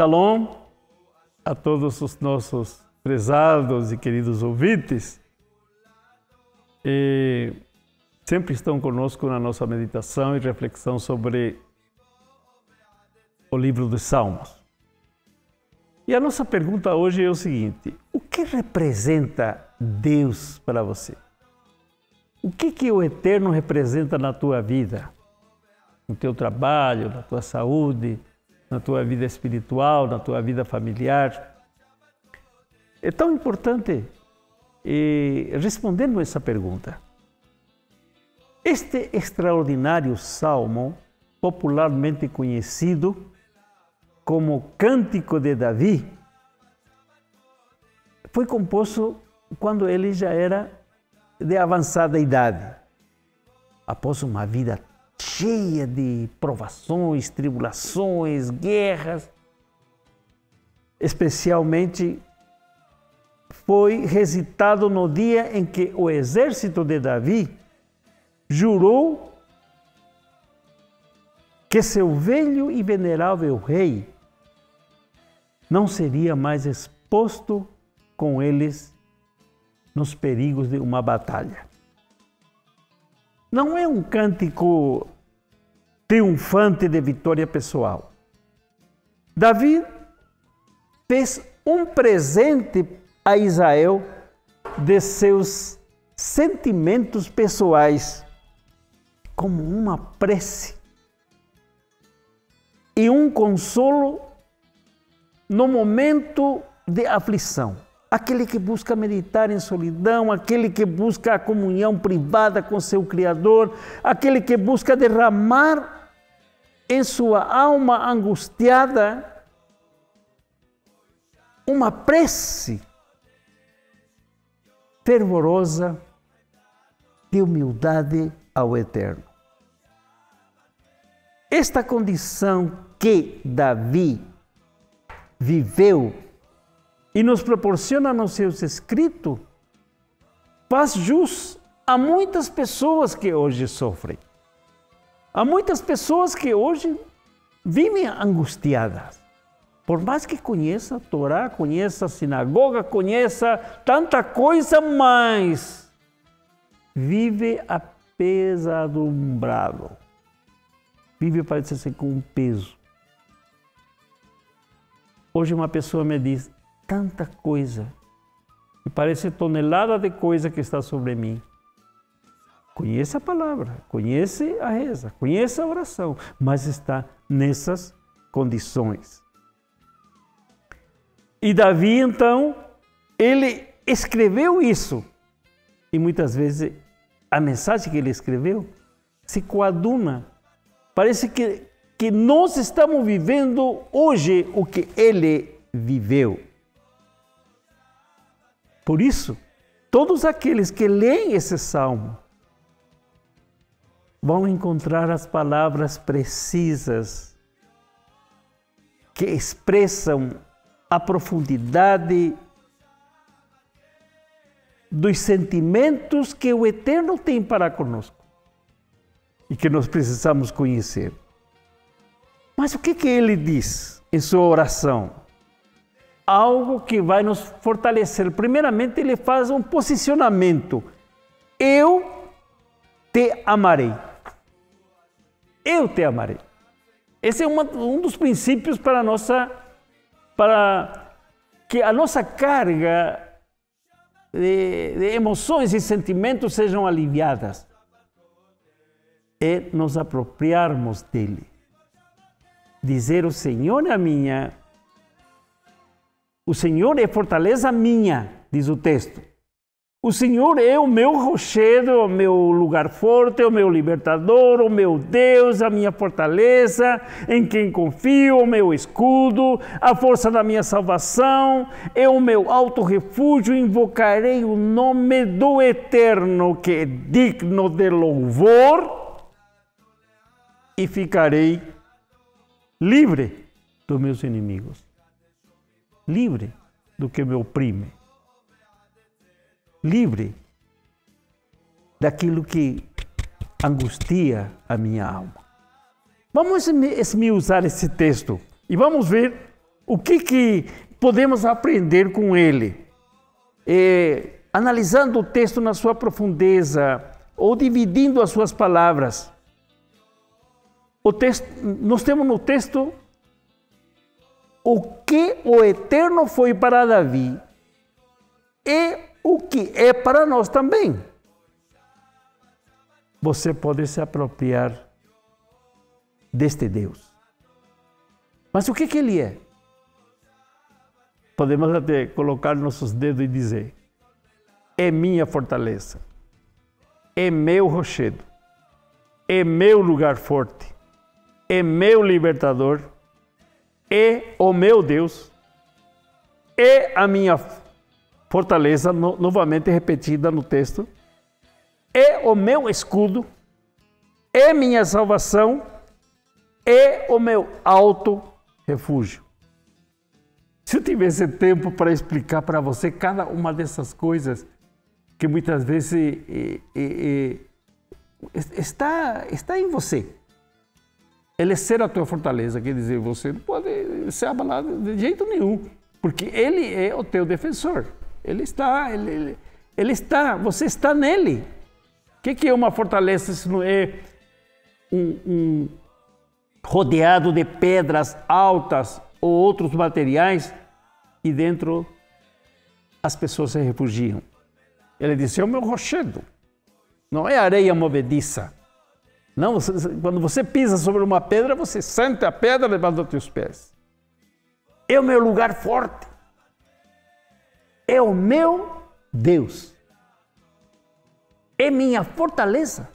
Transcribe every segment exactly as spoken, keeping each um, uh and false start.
Shalom a todos os nossos prezados e queridos ouvintes e sempre estão conosco na nossa meditação e reflexão sobre o livro dos Salmos. E a nossa pergunta hoje é o seguinte: o que representa Deus para você? O que que o Eterno representa na tua vida? No teu trabalho, na tua saúde, na tua vida espiritual, na tua vida familiar? É tão importante eh, respondermos essa pergunta. Este extraordinário salmo, popularmente conhecido como Cântico de Davi, foi composto quando ele já era de avançada idade, após uma vida cheia de provações, tribulações, guerras. Especialmente foi recitado no dia em que o exército de Davi jurou que seu velho e venerável rei não seria mais exposto com eles nos perigos de uma batalha. Não é um cântico triunfante de vitória pessoal. Davi fez um presente a Israel de seus sentimentos pessoais, como uma prece e um consolo no momento de aflição. Aquele que busca meditar em solidão, aquele que busca a comunhão privada com seu Criador, aquele que busca derramar em sua alma angustiada uma prece fervorosa de humildade ao Eterno. Esta condição que Davi viveu e nos proporciona nos seus escritos faz jus a muitas pessoas que hoje sofrem. Há muitas pessoas que hoje vivem angustiadas. Por mais que conheça a Torá, conheça a sinagoga, conheça tanta coisa, mas vive apesadumbrado. Vive, parece ser, com um peso. Hoje uma pessoa me diz: tanta coisa, e parece tonelada de coisa que está sobre mim. Conheça a palavra, conhece a reza, conhece a oração, mas está nessas condições. E Davi, então, ele escreveu isso. E muitas vezes a mensagem que ele escreveu se coaduna. Parece que, que nós estamos vivendo hoje o que ele viveu. Por isso, todos aqueles que leem esse salmo vão encontrar as palavras precisas que expressam a profundidade dos sentimentos que o Eterno tem para conosco e que nós precisamos conhecer. Mas o que que ele diz em sua oração? Algo que vai nos fortalecer. Primeiramente, ele faz um posicionamento. Eu te amarei. Eu te amarei. Esse é uma, um dos princípios para, a nossa, para que a nossa carga de, de emoções e sentimentos sejam aliviadas. É nos apropriarmos dele. Dizer: o Senhor é a minha... O Senhor é fortaleza minha, diz o texto. O Senhor é o meu rochedo, o meu lugar forte, o meu libertador, o meu Deus, a minha fortaleza, em quem confio, o meu escudo, a força da minha salvação, é o meu alto refúgio, invocarei o nome do Eterno, que é digno de louvor, e ficarei livre dos meus inimigos. Livre do que me oprime, livre daquilo que angustia a minha alma. Vamos esmiuçar esse texto e vamos ver O que que podemos aprender com ele? É, analisando o texto na sua profundeza ou dividindo as suas palavras. O texto, nós temos no texto o que o Eterno foi para Davi e o que é para nós também. Você pode se apropriar deste Deus. Mas o que que ele é? Podemos até colocar nossos dedos e dizer: é minha fortaleza, é meu rochedo, é meu lugar forte, é meu libertador, é o meu Deus, é a minha fortaleza, no, novamente repetida no texto, é o meu escudo, é minha salvação, é o meu alto refúgio. Se eu tivesse tempo para explicar para você cada uma dessas coisas que muitas vezes e, e, e, está, está em você. Ele é ser a tua fortaleza, quer dizer, você não pode ser abalado de jeito nenhum, porque ele é o teu defensor. Ele está, ele, ele, ele está, você está nele. O que que é uma fortaleza se não é um, um rodeado de pedras altas ou outros materiais e dentro as pessoas se refugiam? Ele disse: é o meu rochedo, não é areia movediça. Não, você, quando você pisa sobre uma pedra, você sente a pedra debaixo dos teus pés. É o meu lugar forte, é o meu Deus, é minha fortaleza.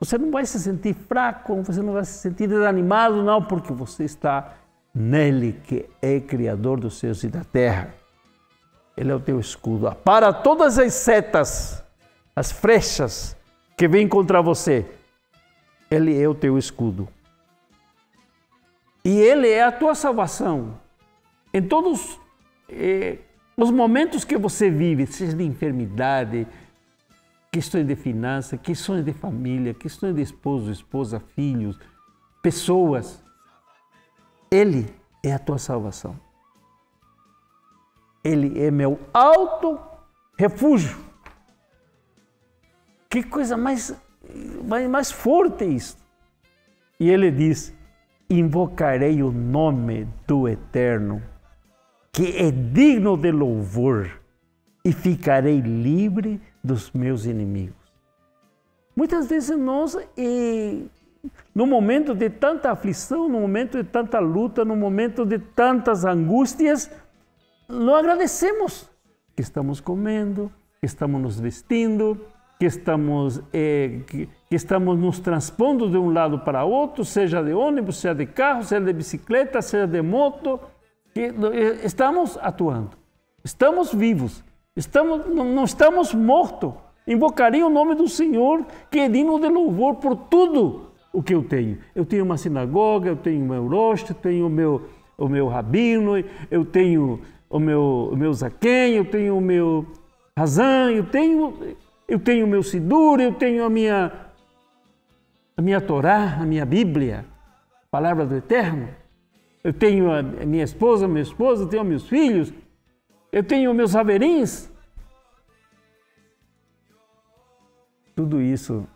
Você não vai se sentir fraco, você não vai se sentir desanimado, não, porque você está nele, que é Criador dos céus e da terra. Ele é o teu escudo. Para todas as setas, as flechas que vêm contra você, ele é o teu escudo. E ele é a tua salvação. Em todos eh, os momentos que você vive, seja de enfermidade, questões de finanças, questões de família, questões de esposo, esposa, filhos, pessoas. Ele é a tua salvação. Ele é meu alto refúgio. Que coisa mais, mais, mais forte isso. E ele diz: invocarei o nome do Eterno, que é digno de louvor, e ficarei livre dos meus inimigos. Muitas vezes nós, e, no momento de tanta aflição, no momento de tanta luta, no momento de tantas angústias, não agradecemos que estamos comendo, que estamos nos vestindo, que estamos, é, que, que estamos nos transpondo de um lado para outro, seja de ônibus, seja de carro, seja de bicicleta, seja de moto, que estamos atuando, estamos vivos. Estamos, não estamos mortos. Invocarei o nome do Senhor, que é digno de louvor, por tudo o que eu tenho. Eu tenho uma sinagoga, eu tenho o meu rosto, eu tenho o meu, o meu rabino, eu tenho o meu, o meu zaquém, eu tenho o meu razão, eu tenho, eu tenho o meu sidur, eu tenho a minha, a minha Torá, a minha Bíblia, a palavra do Eterno. Eu tenho a minha esposa, minha esposa, eu tenho meus filhos. Eu tenho meus haverins. Tudo isso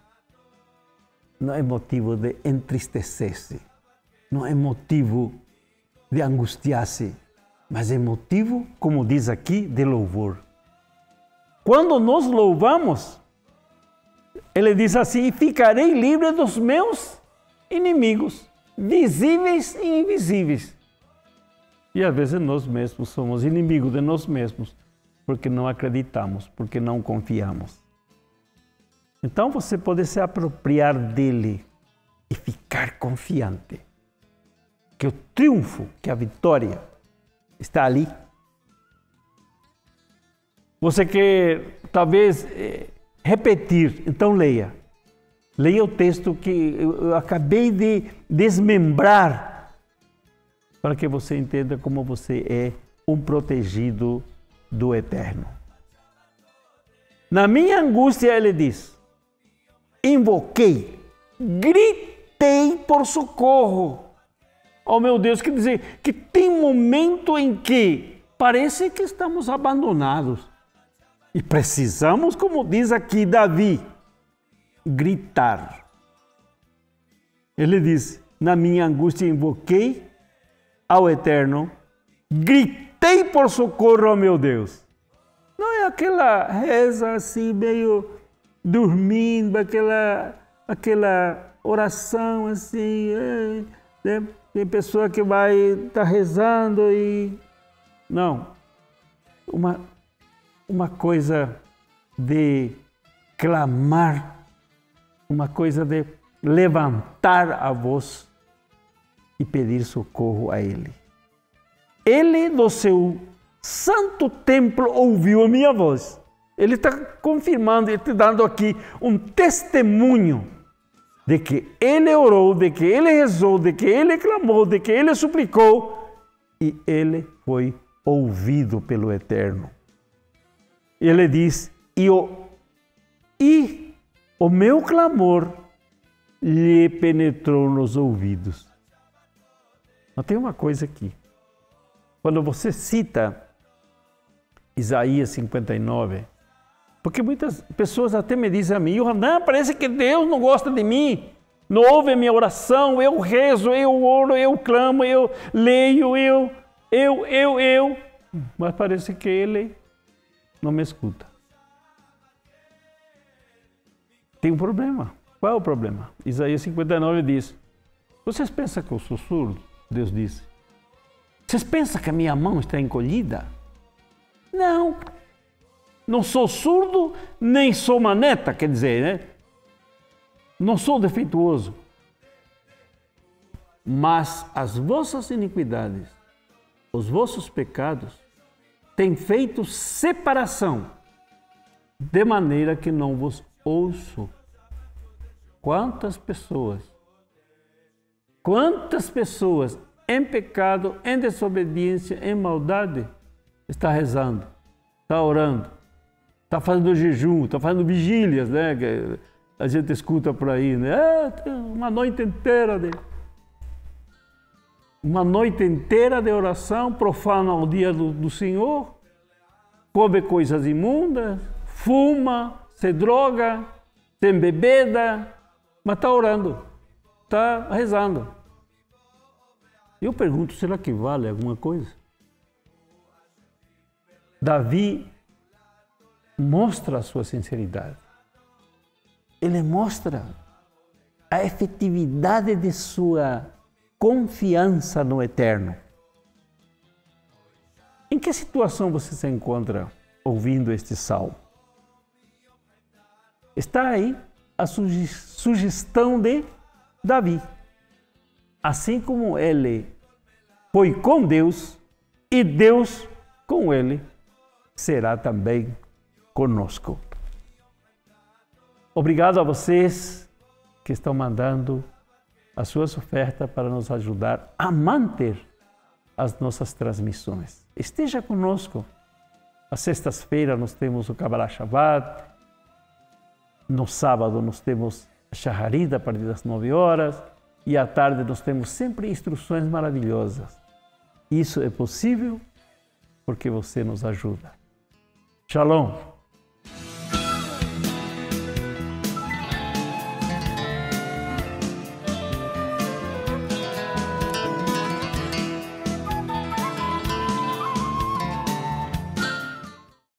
não é motivo de entristecer-se, não é motivo de angustiar-se, mas é motivo, como diz aqui, de louvor. Quando nós louvamos, ele diz assim: ficarei livre dos meus inimigos, visíveis e invisíveis. E às vezes nós mesmos somos inimigos de nós mesmos, porque não acreditamos, porque não confiamos. Então você pode se apropriar dele e ficar confiante que o triunfo, que a vitória está ali. Você quer talvez repetir, então leia. Leia o texto que eu acabei de desmembrar, para que você entenda como você é um protegido do Eterno. Na minha angústia, ele diz: invoquei, gritei por socorro, Oh meu Deus, quer dizer que tem momento em que parece que estamos abandonados. E precisamos, como diz aqui Davi, gritar. Ele diz, na minha angústia invoquei ao Eterno, gritei por socorro ao meu Deus. Não é aquela reza assim, meio dormindo, aquela, aquela oração assim, né? Tem pessoa que vai estar tá rezando e... Não, uma, uma coisa de clamar, uma coisa de levantar a voz e pedir socorro a Ele. Ele, do seu santo templo, ouviu a minha voz. Ele está confirmando, ele está dando aqui um testemunho de que Ele orou, de que Ele rezou, de que Ele clamou, de que Ele suplicou e Ele foi ouvido pelo Eterno. Ele diz, e o, e o meu clamor lhe penetrou nos ouvidos. Mas tem uma coisa aqui. Quando você cita Isaías cinquenta e nove, porque muitas pessoas até me dizem a mim, Yohanan, parece que Deus não gosta de mim, não ouve a minha oração, eu rezo, eu oro, eu clamo, eu leio, eu... Eu, eu, eu, mas parece que Ele não me escuta. Tem um problema. Qual é o problema? Isaías cinquenta e nove diz, vocês pensam que eu sou surdo? Deus disse. Vocês pensam que a minha mão está encolhida? Não. Não sou surdo, nem sou maneta, quer dizer, né? Não sou defeituoso. Mas as vossas iniquidades... Os vossos pecados têm feito separação, de maneira que não vos ouço. Quantas pessoas, quantas pessoas em pecado, em desobediência, em maldade, está rezando, está orando, está fazendo jejum, está fazendo vigílias, né? Que a gente escuta por aí, né? É, uma noite inteira de... Uma noite inteira de oração, profana o dia do, do Senhor, come coisas imundas, fuma, se droga, se embebeda, mas está orando, está rezando. Eu pergunto, será que vale alguma coisa? Davi mostra a sua sinceridade. Ele mostra a efetividade de sua confiança no Eterno. Em que situação você se encontra ouvindo este salmo? Está aí a suge sugestão de Davi. Assim como ele foi com Deus, e Deus com ele, será também conosco. Obrigado a vocês que estão mandando as suas ofertas para nos ajudar a manter as nossas transmissões. Esteja conosco. Às sextas-feiras nós temos o Kabbalah Shabbat. No sábado nós temos a Shaharita a partir das nove horas. E à tarde nós temos sempre instruções maravilhosas. Isso é possível porque você nos ajuda. Shalom!